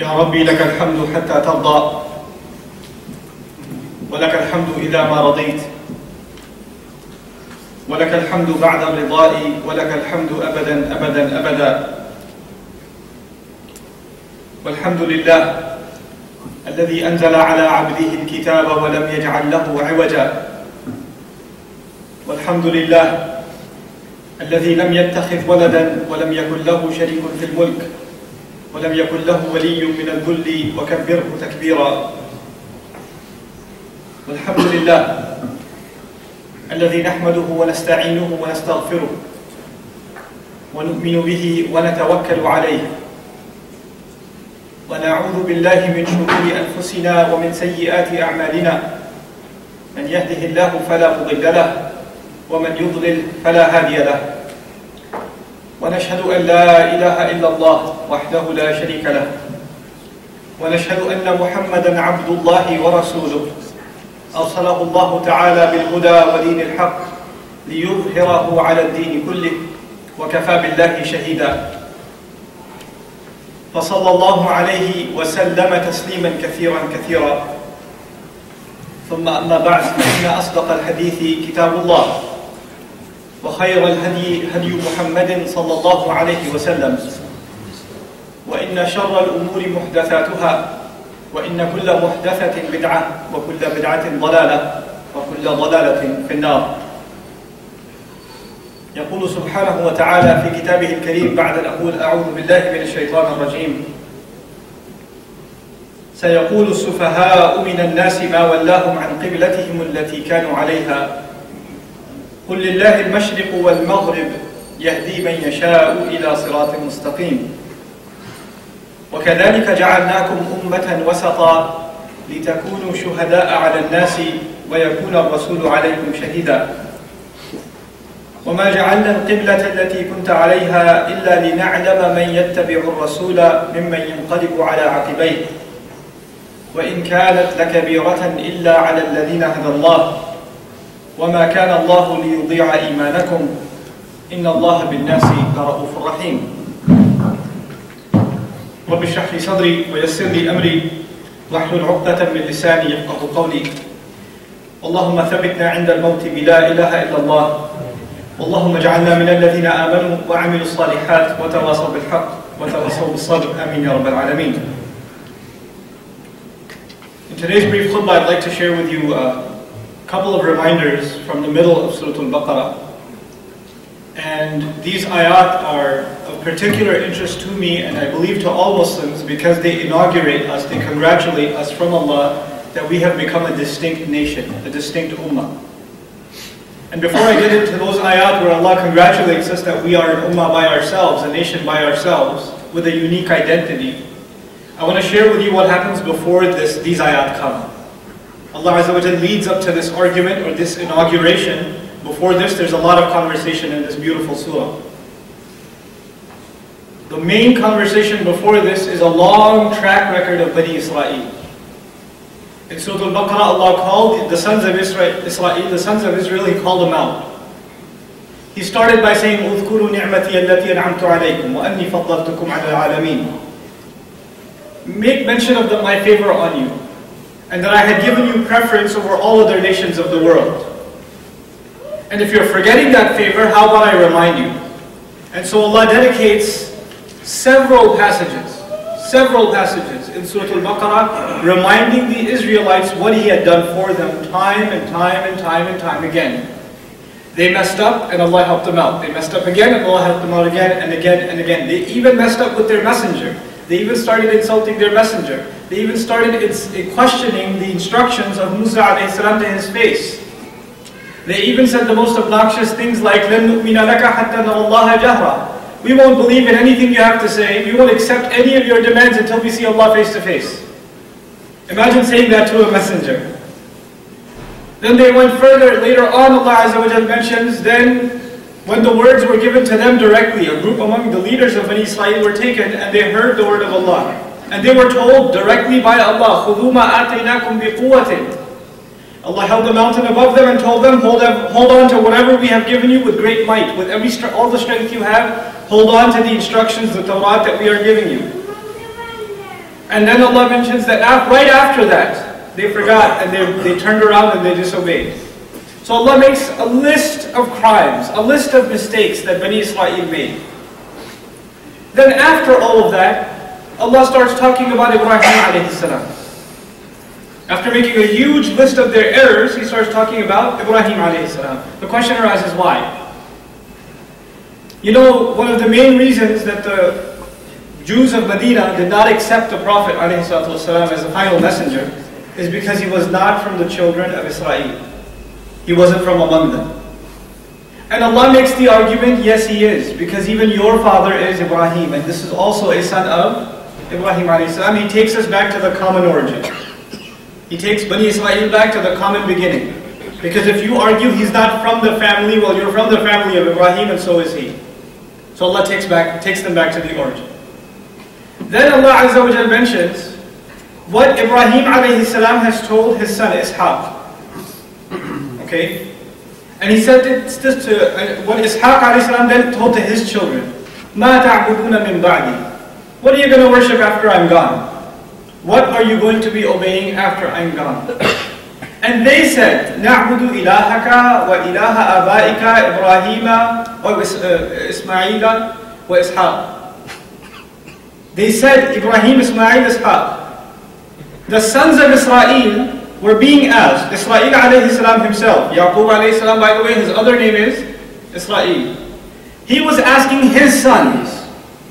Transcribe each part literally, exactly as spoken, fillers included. يا ربي لك الحمد حتى ترضى ولك الحمد إذا ما رضيت ولك الحمد بعد الرضاء ولك الحمد أبدا أبدا أبدا والحمد لله الذي أنزل على عبده الكتاب ولم يجعل له عوجا والحمد لله الذي لم يتخذ ولدا ولم يكن له شريك في الملك ولم يكن له ولي من الذل وكبره تكبيرا والحمد لله الذي نحمده ونستعينه ونستغفره ونؤمن به ونتوكل عليه ونعوذ بالله من شرور أنفسنا ومن سيئات أعمالنا من يهده الله فلا مضل له ومن يضلل فلا هادي له ونشهد أن لا إله إلا الله وحده لا شريك له ونشهد أن محمدا عبد الله ورسوله أرسله الله تعالى بالهدى ودين الحق ليظهره على الدين كله وكفى بالله شهيدا فصلى الله عليه وسلم تسليما كثيرا كثيرا ثم أما بعد فإن أصدق الحديث كتاب الله وخير الهدي هدي محمد صلى الله عليه وسلم وإن شر الأمور محدثاتها وإن كل محدثة بدعة وكل بدعة ضلالة وكل ضلالة في النار يقول سبحانه وتعالى في كتابه الكريم بعد أن أقول أعوذ بالله من الشيطان الرجيم سيقول السفهاء من الناس ما ولاهم عن قبلتهم التي كانوا عليها قل لله المشرق والمغرب يهدي من يشاء إلى صراط مستقيم وكذلك جعلناكم أمة وسطا لتكونوا شهداء على الناس ويكون الرسول عليكم شهيدا وما جعلنا القبلة التي كنت عليها إلا لنعلم من يتبع الرسول ممن ينقلب على عقبيه وإن كانت لكبيرة إلا على الذين هدى الله وما كان الله ليضيع إيمانكم إن الله بالناس لرؤوف رحيم رب اشرح لي صدري ويسر لي أمري واحلل عقدة من لساني يفقهوا قولي اللهم ثبتنا عند الموت بلا إله إلا الله اللهم اجعلنا من الذين آمنوا وعملوا الصالحات وتواصوا بالحق وتواصوا بالصبر آمين يا رب العالمين. In today's brief khutbah, I'd like to share with you a couple of reminders from the middle of Surah Al-Baqarah. And these ayat are of particular interest to me and I believe to all Muslims because they inaugurate us, they congratulate us from Allah that we have become a distinct nation, a distinct ummah. And before I get into those ayat where Allah congratulates us that we are an ummah by ourselves, a nation by ourselves, with a unique identity, I want to share with you what happens before this, these ayat come. Allah Azza wa Jalla leads up to this argument or this inauguration. Before this, there's a lot of conversation in this beautiful surah. The main conversation before this is a long track record of Bani Israel. In Surah Al-Baqarah, Allah called the sons of Israel, Israel, the sons of Israel, He called them out. He started by saying, اذكروا نعمتي التي أنعمت عليكم وأني فضلتكم على العالمين. Make mention of the, my favor on you, and that I had given you preference over all other nations of the world. And if you're forgetting that favor, how about I remind you? And so Allah dedicates several passages, several passages in Surah Al-Baqarah, reminding the Israelites what He had done for them time and time and time and time again. They messed up and Allah helped them out. They messed up again and Allah helped them out again and again and again. They even messed up with their messenger. They even started insulting their messenger. They even started questioning the instructions of Musa alayhi salam to his face. They even said the most obnoxious things like, لَن نُؤْمِنَ لَكَ حَتَّى نَرَى اللَّهَ جَهْرًا. We won't believe in anything you have to say. We won't accept any of your demands until we see Allah face to face. Imagine saying that to a messenger. Then they went further. Later on, Allah Azza wa Jal mentions, then when the words were given to them directly, a group among the leaders of Bani Israel were taken and they heard the word of Allah. And they were told directly by Allah, خُذُوا مَا آتَيْنَاكُمْ بِقُوَّةٍ. Allah held the mountain above them and told them, hold, up, hold on to whatever we have given you with great might, with every all the strength you have, hold on to the instructions, the Tawrat that we are giving you. And then Allah mentions that right after that, they forgot and they, they turned around and they disobeyed. So Allah makes a list of crimes, a list of mistakes that Bani Israel made. Then after all of that, Allah starts talking about Ibrahim alayhi salam. After making a huge list of their errors, He starts talking about Ibrahim alayhi salam. The question arises, why? You know, one of the main reasons that the Jews of Medina did not accept the Prophet alayhi salam as the final messenger is because he was not from the children of Israel. He wasn't from among them. And Allah makes the argument, yes he is, because even your father is Ibrahim, and this is also a son of Ibrahim alayhi salam. He takes us back to the common origin. He takes Bani Israel back to the common beginning. Because if you argue he's not from the family, well you're from the family of Ibrahim and so is he. So Allah takes, back, takes them back to the origin. Then Allah Azza wa Jal mentions what Ibrahim alayhi salam has told his son Ishaq. Okay? And he said this to, what Ishaq alayhi salam then told to his children, مَا تَعْبُدُونَ مِن بَعْدِي. What are you going to worship after I'm gone? What are you going to be obeying after I'm gone? And they said, نَعْبُدُ إِلَهَكَ وَإِلَهَ آبَائِكَ إِبْرَاهِيمَ وَإِسْمَعِيلَ وَإِسْحَاقَ. They said, Ibrahim, Ismail, Ishaq. The sons of Israel were being asked, Israel alayhi salam himself, Yaqub alayhi salam, by the way, his other name is Israel. He was asking his sons,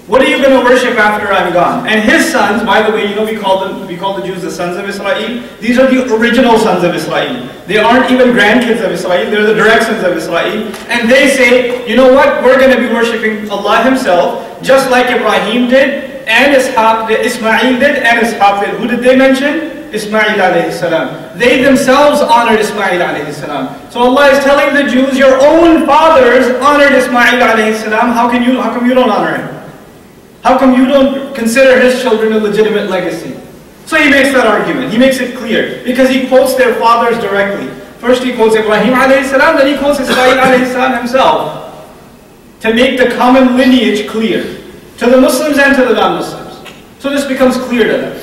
what are you going to worship after I'm gone? And his sons, by the way, you know we call them, we call the Jews the sons of Israel. These are the original sons of Israel. They aren't even grandkids of Israel, they're the direct sons of Israel. And they say, you know what, we're going to be worshipping Allah Himself, just like Ibrahim did, and Ishaq did, Ismail did, and Ishaq did. Who did they mention? Ismail alayhi salam. They themselves honored Ismail alayhi salam. So Allah is telling the Jews, your own fathers honored Ismail alayhi salam. How can you, how come you don't honor him? How come you don't consider his children a legitimate legacy? So he makes that argument. He makes it clear because he quotes their fathers directly. First he quotes Ibrahim alayhi salam, then he quotes Ismail alayhi salam himself to make the common lineage clear to the Muslims and to the non-Muslims. So this becomes clear to them.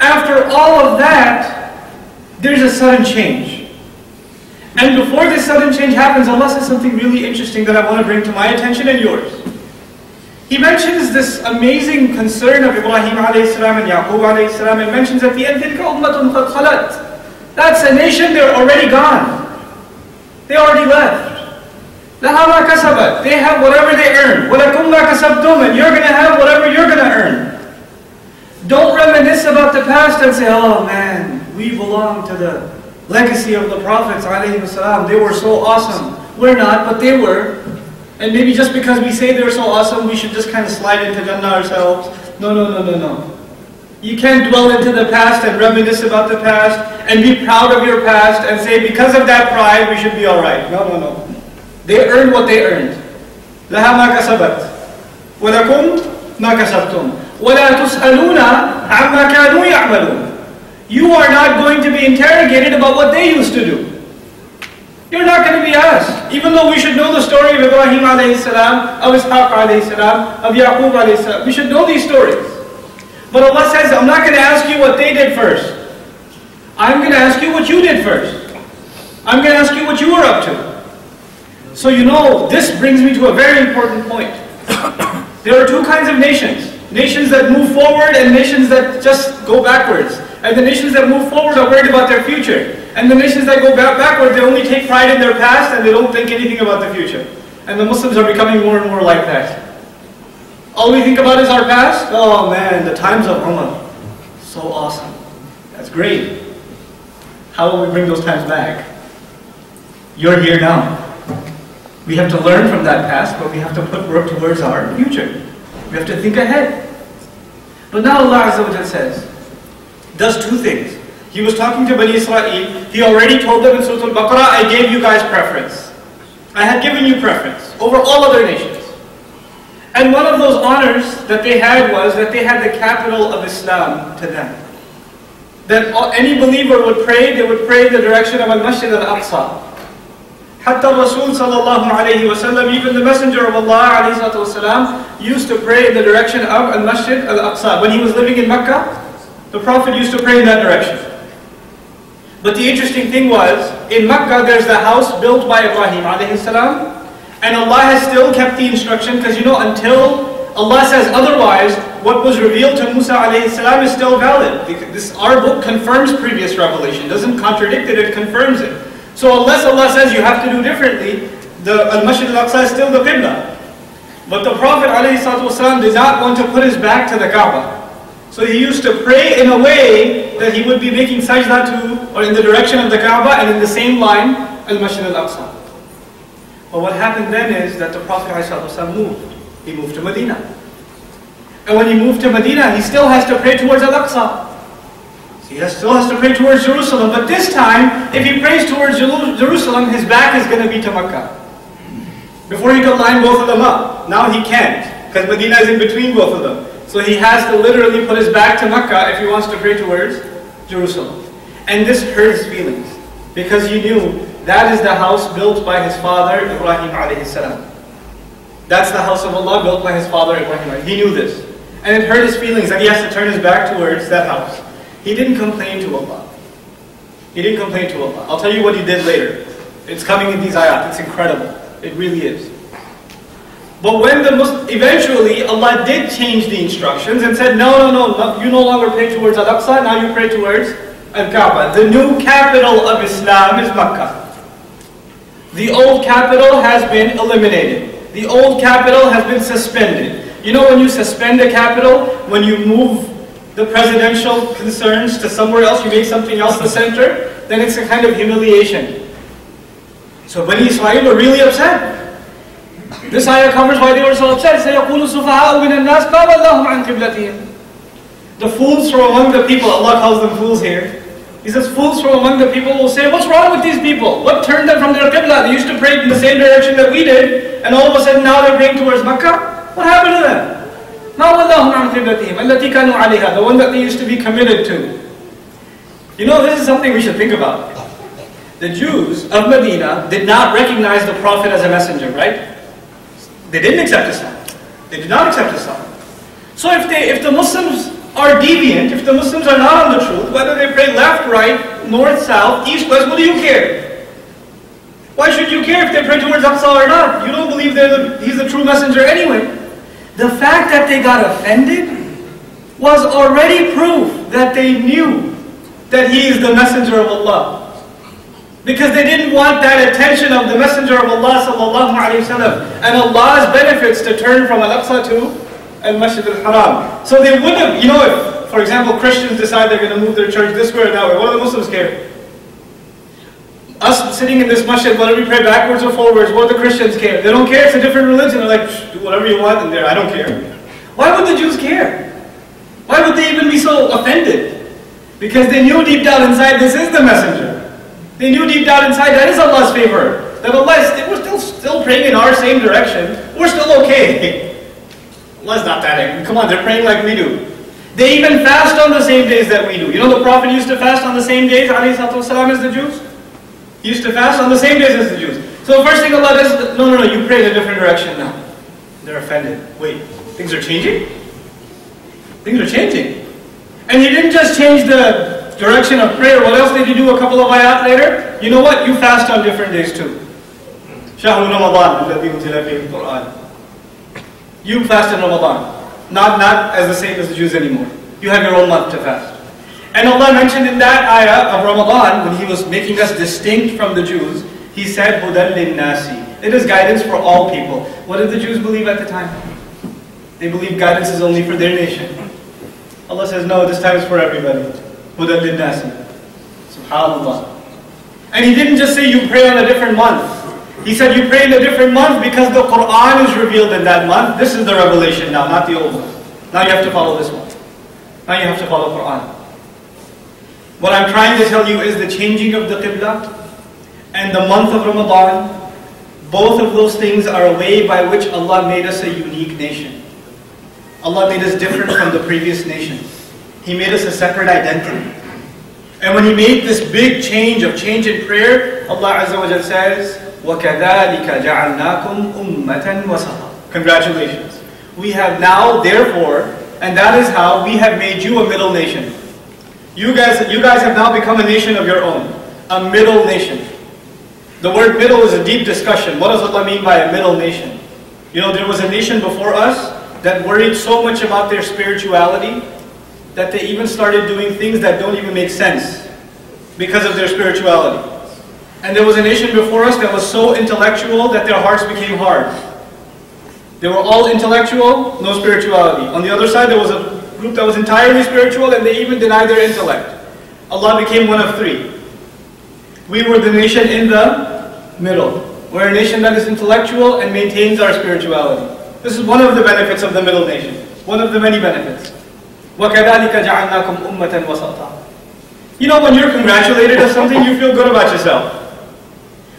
After all of that, there's a sudden change. And before this sudden change happens, Allah says something really interesting that I want to bring to my attention and yours. He mentions this amazing concern of Ibrahim alayhi salam and Yaqub alayhi salam, and mentions at the end, تِلْكَ أُمَّةٌ قَدْ خَلَتْ. That's a nation, they're already gone. They already left. لَهَا مَا كَسَبَتْ. They have whatever they earn. وَلَكُمْ مَا كَسَبْتُمْ. And you're going to have whatever you're going to earn. Don't reminisce about the past and say, oh man, we belong to the legacy of the Prophets ﷺ. They were so awesome. We're not, but they were. And maybe just because we say they're so awesome, we should just kind of slide into Jannah ourselves. No, no, no, no, no. You can't dwell into the past and reminisce about the past and be proud of your past and say, because of that pride, we should be alright. No, no, no. They earned what they earned. لَهَا مَا كَسَبَتْ وَلَكُمْ مَا كَسَبْتُمْ. You are not going to be interrogated about what they used to do. You're not going to be asked. Even though we should know the story of Ibrahim alayhi salam, of Ishaq alayhi salam, of Yaqub alayhi salam. We should know these stories. But Allah says, I'm not going to ask you what they did first. I'm going to ask you what you did first. I'm going to ask you what you were up to. So you know, this brings me to a very important point. There are two kinds of nations. Nations that move forward and nations that just go backwards. And the nations that move forward are worried about their future. And the nations that go back backwards, they only take pride in their past and they don't think anything about the future. And the Muslims are becoming more and more like that. All we think about is our past. Oh man, the times of Umar. So awesome. That's great. How will we bring those times back? You're here now. We have to learn from that past, but we have to put work towards our future. We have to think ahead. But now Allah Azza wa Jal says, does two things. He was talking to Bani Israel. He already told them in Surah al-Baqarah, I gave you guys preference. I had given you preference over all other nations. And one of those honors that they had was that they had the capital of Islam to them. That any believer would pray, they would pray in the direction of Al-Masjid Al-Aqsa. Hatta Rasul sallallahu alayhi wa sallam, even the Messenger of Allah alayhi salatu wasalam, used to pray in the direction of Al-Masjid Al-Aqsa. When he was living in Mecca, the Prophet used to pray in that direction. But the interesting thing was, in Mecca there's the house built by Ibrahim alayhi salam, and Allah has still kept the instruction, because you know, until Allah says otherwise, what was revealed to Musa alayhi salam is still valid. This, our book confirms previous revelation, doesn't contradict it, it confirms it. So unless Allah says you have to do differently, the Al-Masjid Al-Aqsa is still the Qibla. But the Prophet alayhi salam did not want to put his back to the Kaaba. So he used to pray in a way that he would be making sajda to, or in the direction of the Kaaba, and in the same line, Al-Masjid Al-Aqsa. But what happened then is that the Prophet ﷺ moved. He moved to Medina. And when he moved to Medina, he still has to pray towards Al-Aqsa. So he still has to pray towards Jerusalem. But this time, if he prays towards Jerusalem, his back is going to be to Mecca. Before he could line both of them up. Now he can't, because Medina is in between both of them. So he has to literally put his back to Mecca if he wants to pray towards Jerusalem. And this hurt his feelings, because he knew that is the house built by his father Ibrahim alayhi salam. That's the house of Allah built by his father Ibrahim. He knew this. And it hurt his feelings that he has to turn his back towards that house. He didn't complain to Allah. He didn't complain to Allah. I'll tell you what he did later. It's coming in these ayat. It's incredible. It really is. But when the Muslim, eventually Allah did change the instructions and said, no, no, no, you no longer pray towards Al-Aqsa, now you pray towards Al-Kaaba. The new capital of Islam is Makkah. The old capital has been eliminated. The old capital has been suspended. You know, when you suspend a capital, when you move the presidential concerns to somewhere else, you make something else the center, then it's a kind of humiliation. So Bani Israel were really upset. This ayah covers why they were so upset. The fools from among the people, Allah calls them fools here. He says, fools from among the people will say, what's wrong with these people? What turned them from their qibla? They used to pray in the same direction that we did, and all of a sudden now they're praying towards Makkah. What happened to them? The one that they used to be committed to. You know, this is something we should think about. The Jews of Medina did not recognize the Prophet as a messenger, right? They didn't accept Islam. They did not accept Islam. So if they, if the Muslims are deviant, if the Muslims are not on the truth, whether they pray left, right, north, south, east, west, what do you care? Why should you care if they pray towards Aqsa or not? You don't believe they're the, he's the true messenger anyway. The fact that they got offended was already proof that they knew that he is the messenger of Allah. Because they didn't want that attention of the Messenger of Allah sallallahu alayhi wa sallam, and Allah's benefits to turn from Al-Aqsa to Al-Masjid Al-Haram. So they would have, you know, if, for example, Christians decide they're going to move their church this way or that way, what do the Muslims care? Us sitting in this masjid, whether we pray backwards or forwards, what do the Christians care? They don't care, it's a different religion. They're like, do whatever you want in there, I don't care. Why would the Jews care? Why would they even be so offended? Because they knew deep down inside, this is the Messenger. They knew deep down inside that is Allah's favor. That Allah is, we're still, still praying in our same direction. We're still okay. Allah's not that angry. Come on, they're praying like we do. They even fast on the same days that we do. You know the Prophet used to fast on the same days, alayhi salatu wasalam, as the Jews? He used to fast on the same days as the Jews. So the first thing Allah does, no, no, no, you pray in a different direction now. They're offended. Wait, things are changing? Things are changing. And He didn't just change the direction of prayer. What else did you do a couple of ayat later? You know what? You fast on different days too. Shahru Ramadan. You fast in Ramadan. Not, not as the same as the Jews anymore. You have your own month to fast. And Allah mentioned in that ayah of Ramadan, when He was making us distinct from the Jews, He said, Hudan lin nasi. It is guidance for all people. What did the Jews believe at the time? They believed guidance is only for their nation. Allah says, no, this time it's for everybody. SubhanAllah. And He didn't just say you pray on a different month. He said you pray in a different month because the Quran is revealed in that month. This is the revelation now, not the old one. Now you have to follow this one. Now you have to follow Quran. What I'm trying to tell you is the changing of the Qibla and the month of Ramadan, both of those things are a way by which Allah made us a unique nation. Allah made us different from the previous nations. He made us a separate identity. And when He made this big change of change in prayer, Allah Azza wa Jal says, وَكَذَٰلِكَ جَعَلْنَاكُمْ أُمَّةً وَسَطًا. Congratulations. We have now, therefore, and that is how we have made you a middle nation. You guys, you guys have now become a nation of your own. A middle nation. The word middle is a deep discussion. What does Allah mean by a middle nation? You know, there was a nation before us that worried so much about their spirituality that they even started doing things that don't even make sense because of their spirituality. And there was a nation before us that was so intellectual that their hearts became hard. They were all intellectual, no spirituality. On the other side, there was a group that was entirely spiritual and they even denied their intellect. Allah became one of three. We were the nation in the middle. We're a nation that is intellectual and maintains our spirituality. This is one of the benefits of the middle nation. One of the many benefits. وَكَذَٰلِكَ جَعَلْنَاكُمْ أُمَّةً وَسَطًا. You know, when you're congratulated on something, you feel good about yourself.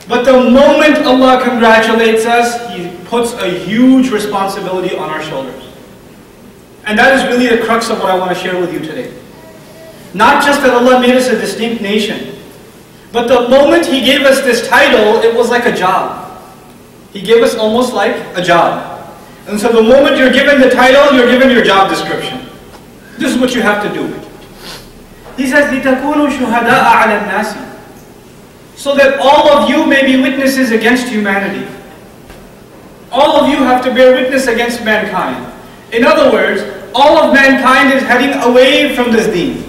But the moment Allah congratulates us, He puts a huge responsibility on our shoulders. And that is really the crux of what I want to share with you today. Not just that Allah made us a distinct nation, but the moment He gave us this title, it was like a job. He gave us almost like a job. And so the moment you're given the title, you're given your job description. This is what you have to do. He says, لِتَكُونُوا شُهَدَاءَ عَلَى النَّاسِ, so that all of you may be witnesses against humanity. All of you have to bear witness against mankind. In other words, all of mankind is heading away from this deen.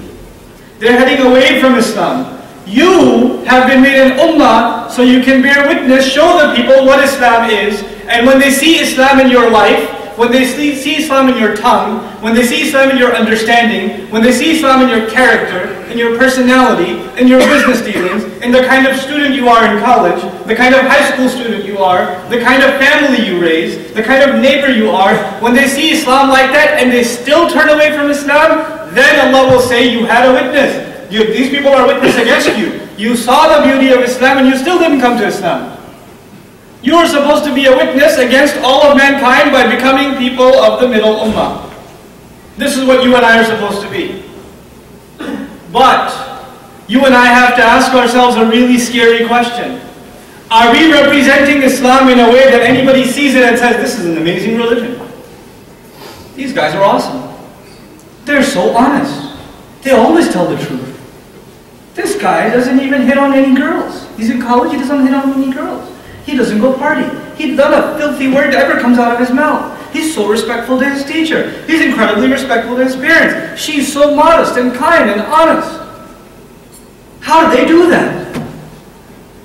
They're heading away from Islam. You have been made an ummah, so you can bear witness, show the people what Islam is. And when they see Islam in your life, when they see, see Islam in your tongue, when they see Islam in your understanding, when they see Islam in your character, in your personality, in your business dealings, in the kind of student you are in college, the kind of high school student you are, the kind of family you raise, the kind of neighbor you are, when they see Islam like that and they still turn away from Islam, then Allah will say, you had a witness. You, these people are witness against you. You saw the beauty of Islam and you still didn't come to Islam. You are supposed to be a witness against all of mankind by becoming people of the middle ummah. This is what you and I are supposed to be. But you and I have to ask ourselves a really scary question. Are we representing Islam in a way that anybody sees it and says, this is an amazing religion? These guys are awesome. They're so honest. They always tell the truth. This guy doesn't even hit on any girls. He's in college, he doesn't hit on any girls. He doesn't go party. He not a filthy word ever comes out of his mouth. He's so respectful to his teacher. He's incredibly respectful to his parents. She's so modest and kind and honest. How do they do that?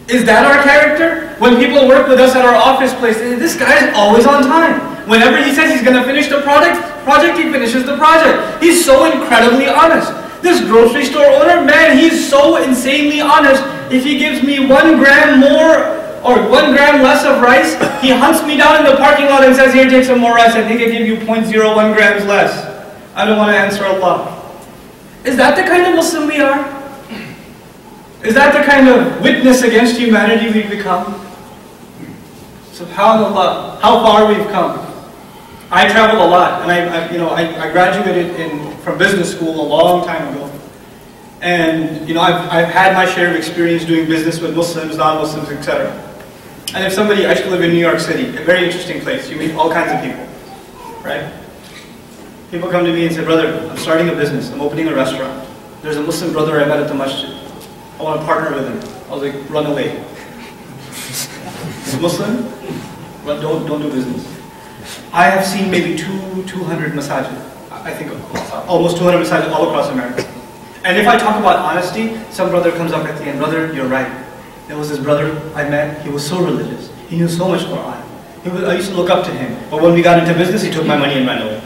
Is that our character? When people work with us at our office place, this guy is always on time. Whenever he says he's going to finish the product, project, he finishes the project. He's so incredibly honest. This grocery store owner, man, he's so insanely honest. If he gives me one gram more or one gram less of rice, he hunts me down in the parking lot and says, here, take some more rice. I think I give you zero point zero one grams less. I don't want to answer Allah. Is that the kind of Muslim we are? Is that the kind of witness against humanity we've become? SubhanAllah, how far we've come. I travel a lot, and I, I you know, I, I graduated in, from business school a long time ago. And you know, I've, I've had my share of experience doing business with Muslims, non-Muslims, et cetera. And if somebody, I used to live in New York City, a very interesting place. You meet all kinds of people, right? People come to me and say, brother, I'm starting a business. I'm opening a restaurant. There's a Muslim brother I met at the masjid. I want to partner with him. I was like, run away. He's Muslim? Well, don't, don't do business. I have seen maybe two, 200 masajid. I think almost two hundred masajid all across America. And if I talk about honesty, some brother comes up at the end, brother, you're right. There was this brother I met, he was so religious. He knew so much Quran. He was, I used to look up to him. But when we got into business, he took my money and ran away.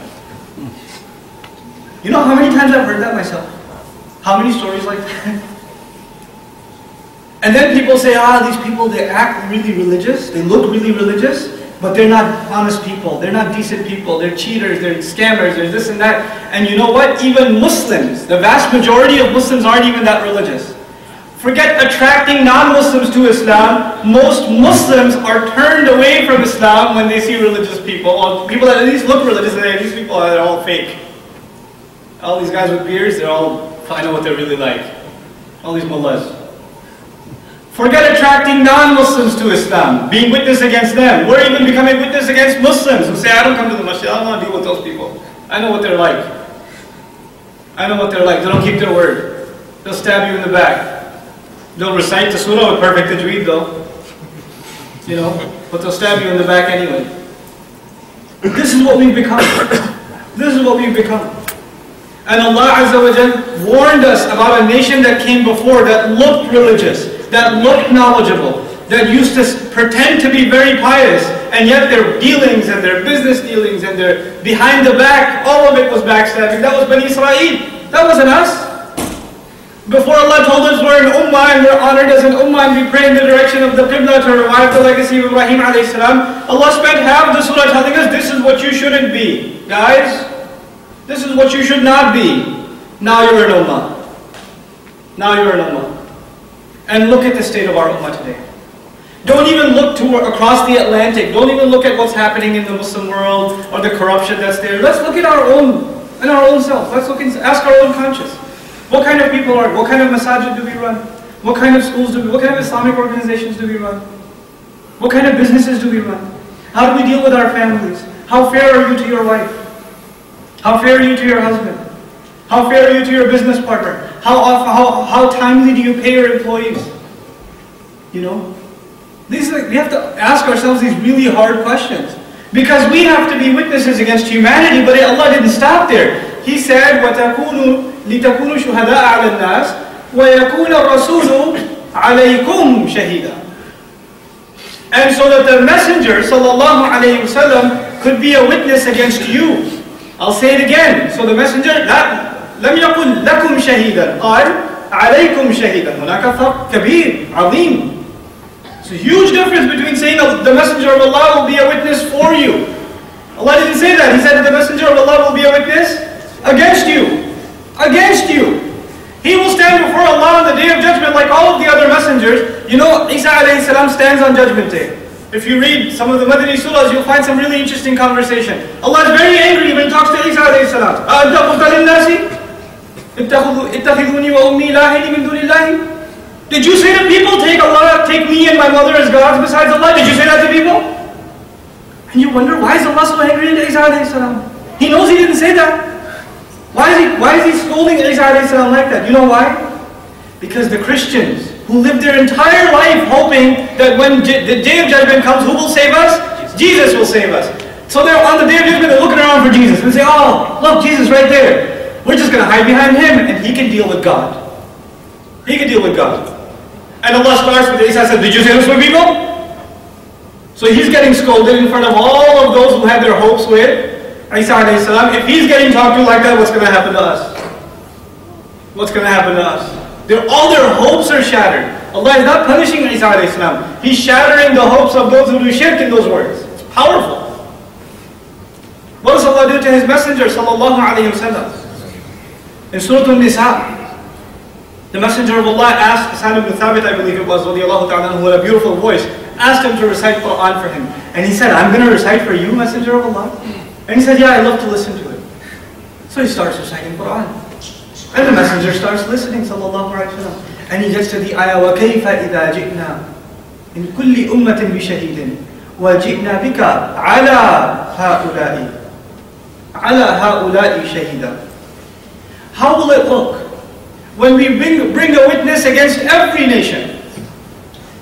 You know how many times I've heard that myself? How many stories like that? And then people say, ah, these people, they act really religious. They look really religious. But they're not honest people. They're not decent people. They're cheaters. They're scammers. They're this and that. And you know what? Even Muslims, the vast majority of Muslims aren't even that religious. Forget attracting non-Muslims to Islam. Most Muslims are turned away from Islam when they see religious people, or people that at least look religious. And these people are all fake. All these guys with beards, they're all, I know what they're really like. All these mullahs. Forget attracting non-Muslims to Islam, being witness against them. We're even becoming witness against Muslims who say, I don't come to the masjid, I don't want to deal with those people. I know what they're like. I know what they're like. They don't keep their word. They'll stab you in the back. They'll recite the surah with perfect tajweed though. You know, but they'll stab you in the back anyway. This is what we've become. This is what we've become. And Allah Azza wa Jal warned us about a nation that came before that looked religious, that looked knowledgeable, that used to pretend to be very pious, and yet their dealings and their business dealings and their behind the back, all of it was backstabbing. That was Bani Israel. That wasn't us. Before Allah told us we're an ummah and we're honored as an ummah and we pray in the direction of the qibla to revive the legacy of Ibrahim alayhi salam, Allah spent half the surah telling us this is what you shouldn't be. Guys, this is what you should not be. Now you're an ummah. Now you're an ummah. And look at the state of our ummah today. Don't even look to across the Atlantic. Don't even look at what's happening in the Muslim world or the corruption that's there. Let's look at our own, and our own self. Let's look and ask our own conscience. What kind of people are? What kind of masajid do we run? What kind of schools do we? What kind of Islamic organizations do we run? What kind of businesses do we run? How do we deal with our families? How fair are you to your wife? How fair are you to your husband? How fair are you to your business partner? How, how, how timely do you pay your employees? You know? These are, we have to ask ourselves these really hard questions. Because we have to be witnesses against humanity, but Allah didn't stop there. He said, وَتَكُونُوا لِتَكُونُوا شُهَدَاءَ عَلَى النَّاسِ وَيَكُونَ الرَّسُولُ عَلَيْكُمْ شَهِيدًا. And so that the Messenger, sallallahu alayhi wasallam, could be a witness against you. I'll say it again. So the Messenger, that لم يقل لكم شهيدا قال عليكم شهيدا هناك فرق كبير عظيم. It's a huge difference between saying the messenger of Allah will be a witness for you. Allah didn't say that. He said the messenger of Allah will be a witness against you. Against you. He will stand before Allah on the day of judgment like all of the other messengers. You know, Isa alayhi salam stands on judgment day. If you read some of the Madani surahs, you'll find some really interesting conversation. Allah is very angry when he talks to Isa alayhi salam. أَنْتَ قُلْتَ لِلنَّاسِ اتخذوني وأمي إلهين من دون الله. Did you say to people, take Allah, take me and my mother as gods besides Allah? Did you say that to people? And you wonder, why is Allah so angry at Isa alayhi salam? He knows he didn't say that. Why is he, why is he scolding Isa alayhi salam like that? You know why? Because the Christians who lived their entire life hoping that when the day of judgment comes, who will save us? Jesus will save us. So they're on the day of judgment, they're looking around for Jesus and say, oh, look, Jesus right there. We're just going to hide behind him and he can deal with God. He can deal with God. And Allah starts with Isa and says, did you say this with people? So he's getting scolded in front of all of those who had their hopes with Isa alayhi salam. If he's getting talked to like that, what's going to happen to us? What's going to happen to us? They're, all their hopes are shattered. Allah is not punishing Isa alayhi salam. He's shattering the hopes of those who do shirk in those words. It's powerful. What does Allah do to his messenger sallallahu alayhi wa sallam? In Surah al Nisa, the Messenger of Allah asked Isa ibn Thabit, I believe it was, radiallahu ta'ala, who had a beautiful voice, asked him to recite Quran for him. And he said, I'm going to recite for you, Messenger of Allah? And he said, yeah, I love to listen to it. So he starts reciting Quran. And the Messenger starts listening, sallallahu alayhi wa sallam. And he gets to the ayah, وَكَيْفَ إِذَا جِئْنَا إِن كُلِّ أُمَّةٍ بِشَهِيدٍ وَجِئْنَا بِكَ عَلَىٰ هَؤُلَاءِ عَلَىٰ هَؤُلَاءِ شَهِيدًا. How will it look when we bring, bring a witness against every nation?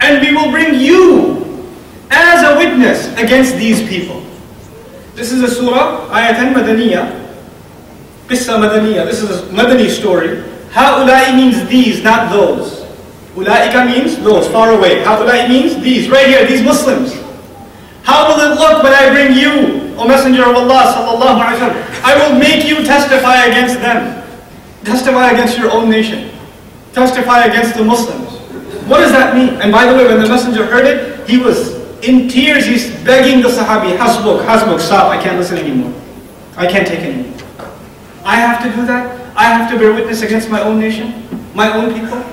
And we will bring you as a witness against these people. This is a surah, ayatan madaniya, qissa madaniya. This is a madani story. Ha'ulai means these, not those. Ula'ika means those, far away. Ha'ulai means these, right here, these Muslims. How will it look when I bring you, O Messenger of Allah sallallahu alayhi wa sallam? I will make you testify against them. Testify against your own nation. Testify against the Muslims. What does that mean? And by the way, when the messenger heard it, he was in tears. He's begging the Sahabi, Hasbuk, Hasbuk, stop. I can't listen anymore. I can't take anymore. I have to do that? I have to bear witness against my own nation? My own people?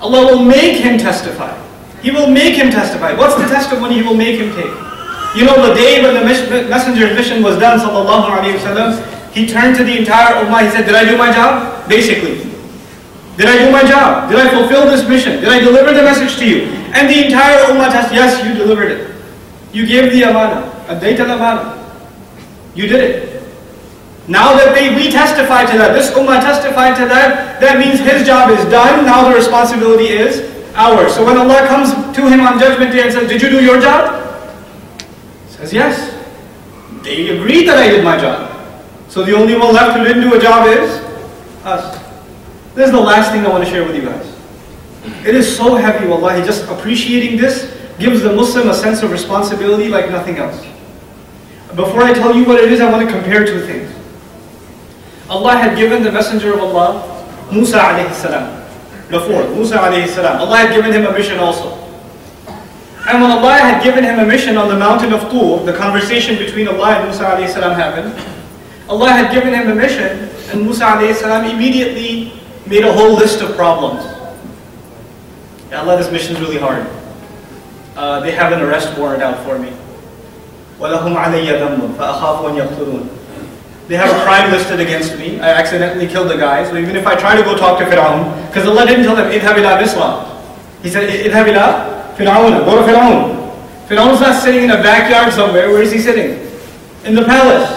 Allah will make him testify. He will make him testify. What's the testimony he will make him take? You know, the day when the messenger's mission was done, sallallahu alayhi wa sallam, he turned to the entire ummah, he said, did I do my job? Basically. Did I do my job? Did I fulfill this mission? Did I deliver the message to you? And the entire ummah says, yes, you delivered it. You gave the amana. Addayt al-amana. You did it. Now that they, we testify to that, this ummah testified to that, that means his job is done. Now the responsibility is ours. So when Allah comes to him on judgment day and says, did you do your job? He says, yes. They agreed that I did my job. So the only one left who didn't do a job is us. This is the last thing I want to share with you guys. It is so heavy, wallahi. Just appreciating this gives the Muslim a sense of responsibility like nothing else. Before I tell you what it is, I want to compare two things. Allah had given the Messenger of Allah, Musa alayhi salam, the fourth, Musa alayhi salam. Allah had given him a mission also. And when Allah had given him a mission on the mountain of Tur, the conversation between Allah and Musa alayhi salam happened. Allah had given him a mission, and Musa alayhi salam immediately made a whole list of problems. Yeah, Allah, this mission is really hard. Uh, they have an arrest warrant out for me. They have a crime listed against me. I accidentally killed a guy. So even if I try to go talk to Firaun, because Allah didn't tell them, idhab ila Misra. He said, idhab ila Firaun, go to Firaun. Firaun's not sitting in a backyard somewhere. Where is he sitting? In the palace.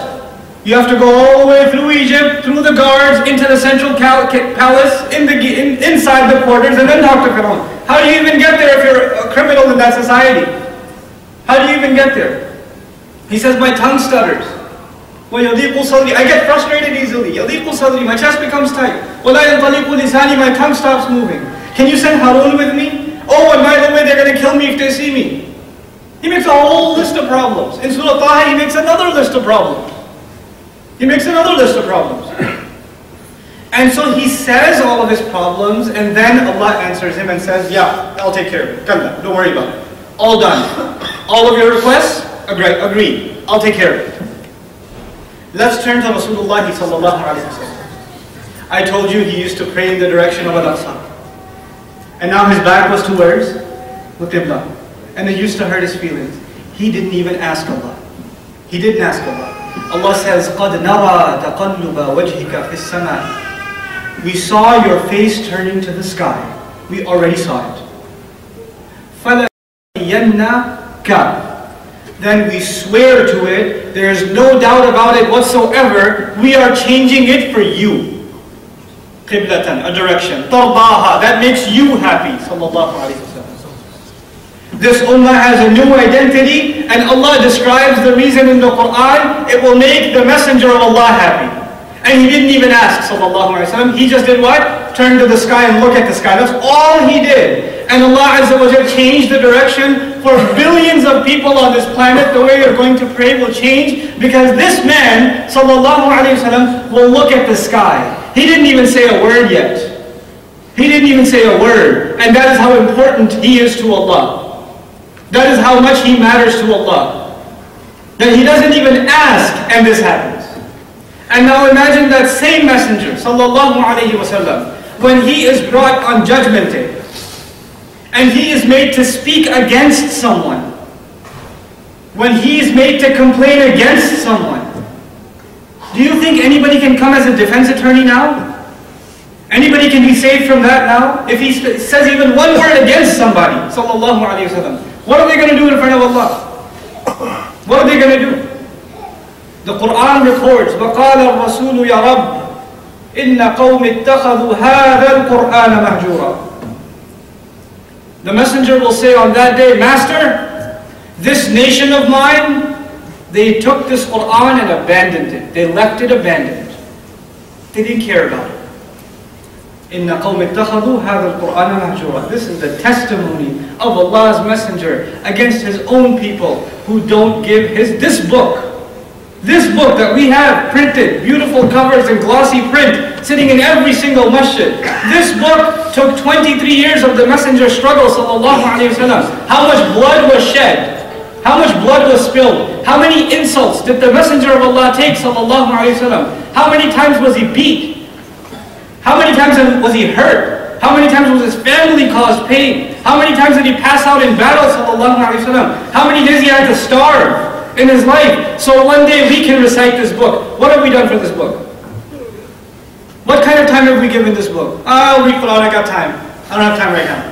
You have to go all the way through Egypt, through the guards, into the central palace, in the, in, inside the quarters, and then talk to Firaun. How do you even get there if you're a criminal in that society? How do you even get there? He says, my tongue stutters. I get frustrated easily. My chest becomes tight. My tongue stops moving. Can you send Harun with me? Oh, and by the way, they're going to kill me if they see me. He makes a whole list of problems. In Surah Taha, he makes another list of problems. He makes another list of problems. And so he says all of his problems, and then Allah answers him and says, yeah, I'll take care of it. Don't worry about it. All done. All of your requests, agree. agree. I'll take care of it. Let's turn to Rasulullah sallallahu alayhi wa sallam. I told you he used to pray in the direction of Al-Aqsa. And now his back was towards the Qibla. And it used to hurt his feelings. He didn't even ask Allah. He didn't ask Allah. Allah says, قَدْ نَرَى تَقَلُّبَ وَجْهِكَ فِي السَّمَاءِ. We saw your face turning to the sky. We already saw it. فَلَنَرِيَنَّكَ. Then we swear to it. There is no doubt about it whatsoever. We are changing it for you. قِبْلَةً, a direction. طَرْضَاهَا, that makes you happy. Sallallahu alayhi wa sallam. This ummah has a new identity, and Allah describes the reason in the Quran. It will make the Messenger of Allah happy. And he didn't even ask, sallallahu alayhi wa sallam. He just did what? Turn to the sky and look at the sky. That's all he did. And Allah Azza wa Jal changed the direction for billions of people on this planet. The way you're going to pray will change because this man, sallallahu alayhi wa sallam, will look at the sky. He didn't even say a word yet. He didn't even say a word. And that is how important he is to Allah. That is how much he matters to Allah. That he doesn't even ask, and this happens. And now imagine that same messenger, sallallahu alayhi wa sallam, when he is brought on judgment day, and he is made to speak against someone, when he is made to complain against someone, do you think anybody can come as a defense attorney now? Anybody can be saved from that now? If he says even one word against somebody, sallallahu alayhi wa sallam, what are they going to do in front of Allah? What are they going to do? The Quran records, وَقَالَ الرَّسُولُ يَا رَبِّ إِنَّ قَوْمِ اتَّخَذُوا هَذَا الْقُرْآنَ مَهْجُورًا. The messenger will say on that day, Master, this nation of mine, they took this Quran and abandoned it. They left it abandoned. They didn't care about it. إِنَّ قَوْمِ اتَّخَذُوا هَذَا الْقُرْآنَ مَهْجُورًا. This is the testimony of Allah's Messenger against His own people who don't give His... This book, this book that we have printed, beautiful covers and glossy print, sitting in every single masjid. This book took twenty-three years of the Messenger's struggle, sallallahu alayhi wa sallam. How much blood was shed? How much blood was spilled? How many insults did the Messenger of Allah take, sallallahu alayhi wa sallam? How many times was he beat? How many times was he hurt? How many times was his family caused pain? How many times did he pass out in battle, sallallahu alayhi wa sallam? How many days he had to starve in his life? So one day we can recite this book. What have we done for this book? What kind of time time have we given this book? I'll read Quran, I got time. I don't have time right now.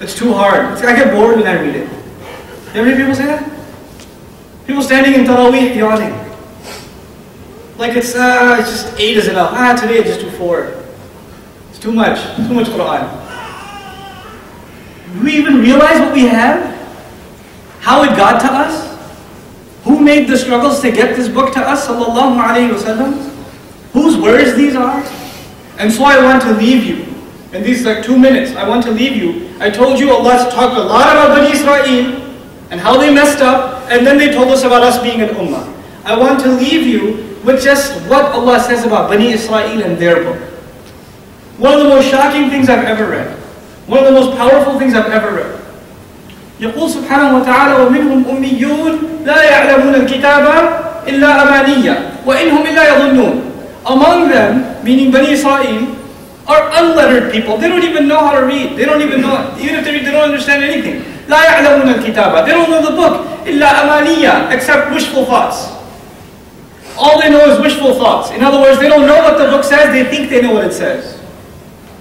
It's too hard. It's, I get bored when I read it. You ever hear people say that? People standing in Taraweeh yawning. Like it's, uh, it's just eight is enough. Ah, today I just do four. It's too much. Too much Quran. Do we even realize what we have? How it got to us? Who made the struggles to get this book to us, sallallahu alayhi wasallam? Whose words these are? And so I want to leave you. In these like two minutes, I want to leave you. I told you Allah's talked a lot about Bani Israel and how they messed up, and then they told us about us being an ummah. I want to leave you with just what Allah says about Bani Israel and their book. One of the most shocking things I've ever read. One of the most powerful things I've ever read. يقول سبحانه وتعالى ومنهم أميون لا يعلمون الكتاب إلا أمانية وإنهم إلا يظنون. Among them, meaning Bani Israel, are unlettered people. They don't even know how to read. They don't even know, even if they read, they don't understand anything. لا يعلمون الكتاب. They don't know the book إلا أمانية, except wishful thoughts. All they know is wishful thoughts. In other words, they don't know what the book says. They think they know what it says.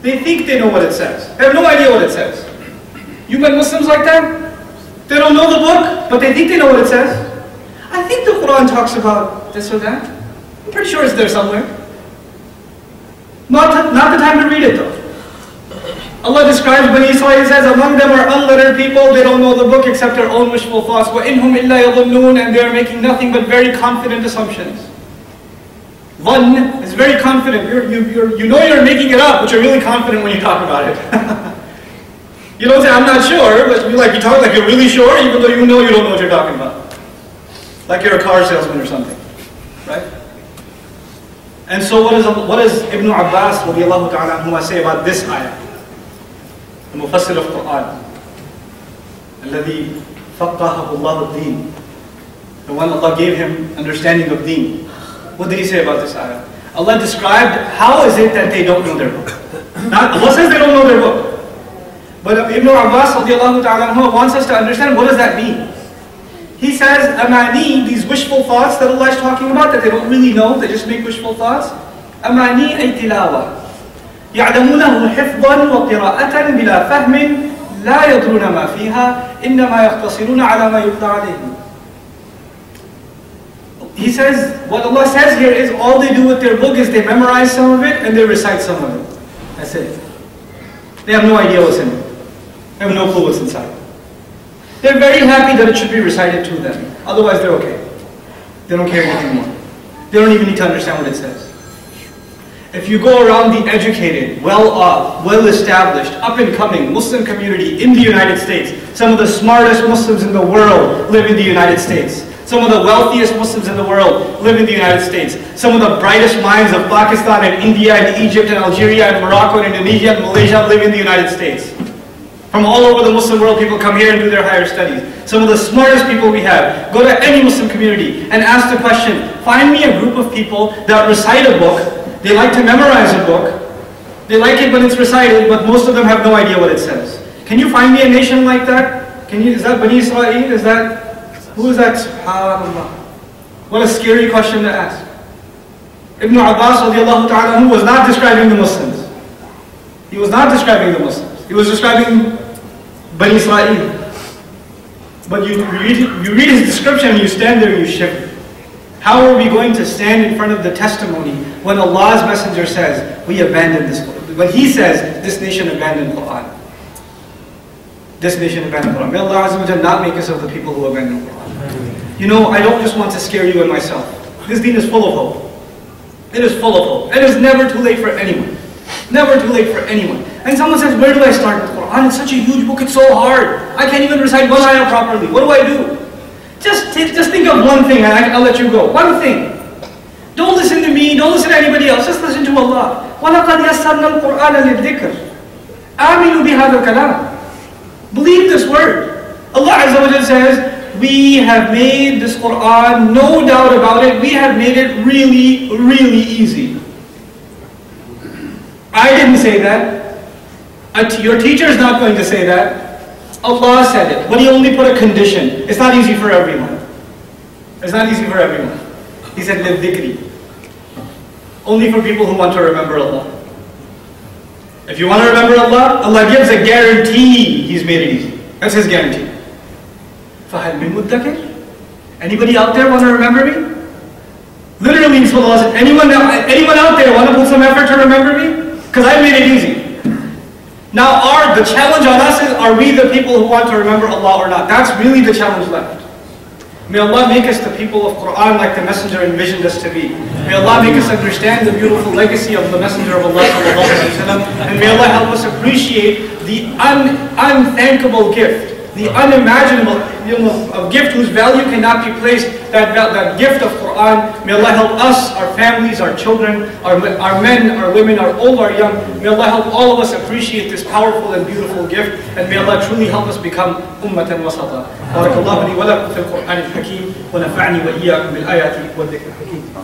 They think they know what it says. They have no idea what it says. You met Muslims like that? They don't know the book, but they think they know what it says. I think the Quran talks about this or that. I'm pretty sure it's there somewhere. Not, th not the time to read it though. Allah describes Bani Israel, says, among them are unlettered people, they don't know the book except their own wishful thoughts. وَإِنْهُمْ إِلَّا يَظُنُّونَ, and they are making nothing but very confident assumptions. Dhann is very confident. You're, you, you're, you know you're making it up, but you're really confident when you talk about it. You don't say, I'm not sure, but you, like, you talk like you're really sure, even though you know you don't know what you're talking about. Like you're a car salesman or something, right? And so what, is, what does Ibn Abbas radiallahu ta'ala anhuma say about this ayah? The Mufassir of Quran. الَّذِي فَقَّهَهُ اللَّهُ الدِّينِ. The one Allah gave him understanding of deen. What did he say about this ayah? Allah described how is it that they don't know their book. Not, Allah says they don't know their book. But Ibn Abbas radiallahu ta'ala anhu wants us to understand what does that mean. He says, amani, these wishful thoughts that Allah is talking about, that they don't really know, they just make wishful thoughts. Amani ay tilawa. يَعْلَمُونَهُ حِفْظًا وَقِرَاءَةً بِلَا فَهْمٍ لَا يَدْرُونَ مَا فِيهَا إِنَّمَا يَقْتَصِرُونَ عَلَى مَا يُبْتَى عَلَيْهِ. He says, what Allah says here is all they do with their book is they memorize some of it and they recite some of it. That's it. They have no idea what's in it. They have no clue what's inside. They're very happy that it should be recited to them. Otherwise, they're okay. They don't care anything more. They don't even need to understand what it says. If you go around the educated, well-off, well-established, up-and-coming Muslim community in the United States, some of the smartest Muslims in the world live in the United States. Some of the wealthiest Muslims in the world live in the United States. Some of the brightest minds of Pakistan and India and Egypt and Algeria and Morocco and Indonesia and Malaysia live in the United States. From all over the Muslim world, people come here and do their higher studies. Some of the smartest people we have. Go to any Muslim community and ask the question, find me a group of people that recite a book. They like to memorize a book. They like it when it's recited, but most of them have no idea what it says. Can you find me a nation like that? Can you, is that Bani Israel? Is that... Who is that? SubhanAllah. What a scary question to ask. Ibn Abbas radiallahu ta'ala anhu was not describing the Muslims. He was not describing the Muslims. He was describing Bani Israel. But you read, you read his description and you stand there and you shiver. How are we going to stand in front of the testimony when Allah's messenger says, we abandoned this Quran? When he says, this nation abandoned Quran. This nation abandoned Quran. May Allah Azza wa Jalla not make us of the people who abandon Quran. You know, I don't just want to scare you and myself. This deen is full of hope. It is full of hope. It is never too late for anyone. Never too late for anyone. And someone says, where do I start with Quran? It's such a huge book, it's so hard. I can't even recite one ayah properly. What do I do? Just, just think of one thing and I'll let you go. One thing. Don't listen to me, don't listen to anybody else. Just listen to Allah. وَلَقَدْ يَسَّرْنَا الْقُرْآنَ لِلذِّكْرِ آمِنُوا بِهَذَا الْكَلَامِ. Believe this word. Allah Azza wa Jalla says, we have made this Quran, no doubt about it, we have made it really, really easy. I didn't say that. Your teacher is not going to say that. Allah said it, but He only put a condition. It's not easy for everyone. It's not easy for everyone. He said, لِلذِّكْرِ. only for people who want to remember Allah. If you want to remember Allah, Allah gives a guarantee. He's made it easy. That's His guarantee. فَهَلْ مِن مُدَّكِرٍ? Anybody out there want to remember me? Literally means Allah said, anyone, anyone out there want to put some effort to remember me? Because I made it easy. Now our, the challenge on us is, are we the people who want to remember Allah or not? That's really the challenge left. May Allah make us the people of Quran like the Messenger envisioned us to be. May Allah make us understand the beautiful legacy of the Messenger of Allah ﷺ, and may Allah help us appreciate the un, unthankable gift, the unimaginable you know, gift whose value cannot be placed, that, that gift of Quran. May Allah help us, our families, our children, our, our men, our women, our old, our young. May Allah help all of us appreciate this powerful and beautiful gift, and may Allah truly help us become ummatan wasata. بارك الله لي ولكم في القرآن الحكيم ونفعني وإياكم بالآيات والذكر الحكيم.